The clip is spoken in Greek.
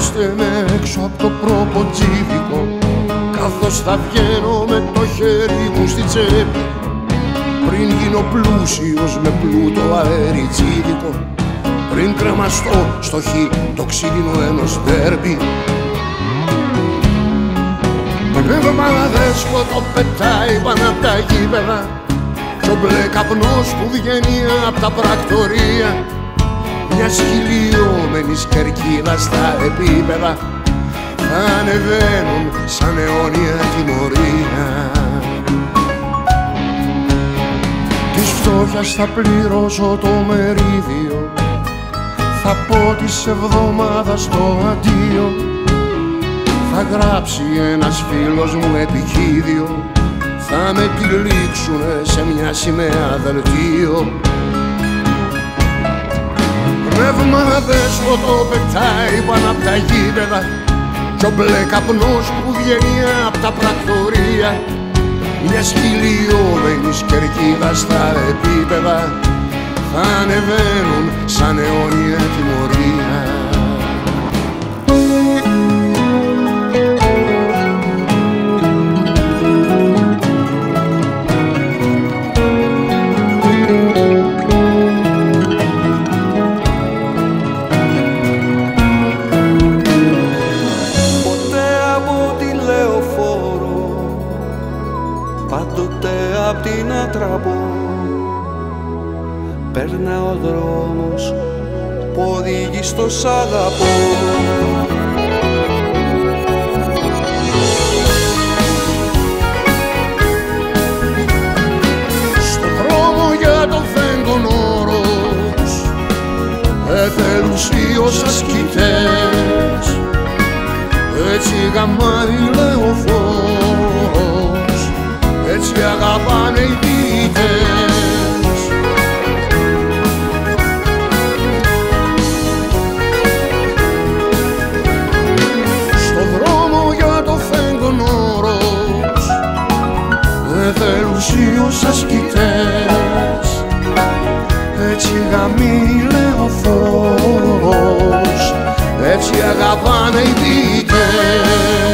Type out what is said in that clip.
στενέ έξω από το προποτζίδικο, καθώς θα βγαίνω με το χέρι μου στη τσέπη, πριν γίνω πλούσιος με πλούτο αεριτσίδικο, πριν κρεμαστώ στο χ το ξύλινο ενός ντέρμπι. Πνεύμα δέσποτο πετάει πάνω απ' τα γήπεδα κι ο μπλε καπνός που βγαίνει απ' τα πρακτορία, μια χιλιόμενης κερκίδας στα επίπεδα θα ανεβαίνουν σαν αιώνια τιμωρία. Της φτώχειας θα πληρώσω το μερίδιο, θα πω της εβδομάδας το αντίο, θα γράψει ένας φίλος μου επικίδιο, θα με τυλίξουνε σε μια σημαία δελτίο. Πνεύμα δέσποτο πετάει πάνω απ' τα γήπεδα κι ο μπλε καπνός που βγαίνει απ' τα πρακτορία, μια κυλιόμενης κερκίδας στα επίπεδα θα ανεβαίνουν σαν αιώνια τιμωρία. Περνά ο δρόμος που οδηγεί στο σ' αγαπώ. Στον δρόμο για το φέγγον όρος εθελουσίως ασκητές, έτσι γαμάρι λεωφόρος, έτσι αγαπάνε οι ποιητές. Εθελουσίως ασκητές, έτσι γαμεί λεωφόρος, έτσι αγαπάνε οι ποιητές.